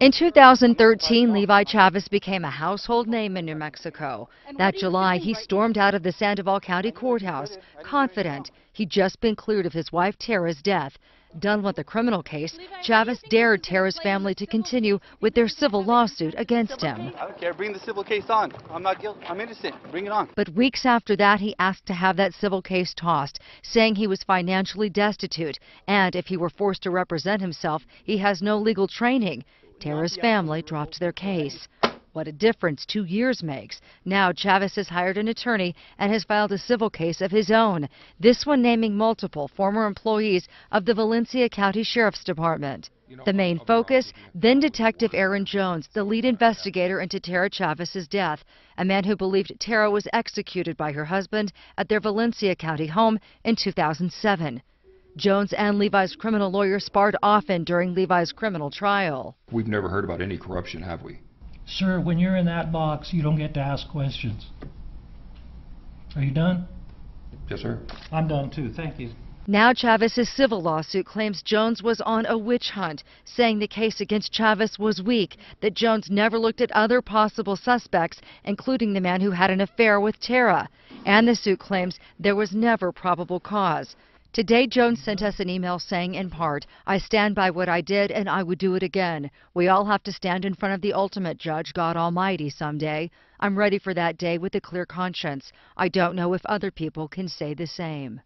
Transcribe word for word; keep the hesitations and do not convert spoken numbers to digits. In two thousand thirteen, Levi Chavez became a household name in New Mexico. That July, he stormed out of the Sandoval County Courthouse, confident he'd just been cleared of his wife Tara's death. Done with the criminal case, Chavez dared Tara's family to continue with their civil lawsuit against him. I don't care. Bring the civil case on. I'm not guilty. I'm innocent. Bring it on. But weeks after that, he asked to have that civil case tossed, saying he was financially destitute, and if he were forced to represent himself, he has no legal training. Tara's family dropped their case. What a difference two years makes. Now Chavez has hired an attorney and has filed a civil case of his own, this one naming multiple former employees of the Valencia County Sheriff's Department. The main focus, then Detective Aaron Jones, the lead investigator into Tara Chavez's death, a man who believed Tara was executed by her husband at their Valencia County home in two thousand seven. Jones and Levi's criminal lawyer sparred often during Levi's criminal trial. We've never heard about any corruption, have we? Sir, when you're in that box, you don't get to ask questions. Are you done? Yes, sir. I'm done, too. Thank you. Now Chavez's civil lawsuit claims Jones was on a witch hunt, saying the case against Chavez was weak, that Jones never looked at other possible suspects, including the man who had an affair with Tara. And the suit claims there was never probable cause. Today, Jones sent us an email saying, in part, "I stand by what I did and I would do it again. We all have to stand in front of the ultimate judge, God Almighty, someday. I'm ready for that day with a clear conscience. I don't know if other people can say the same."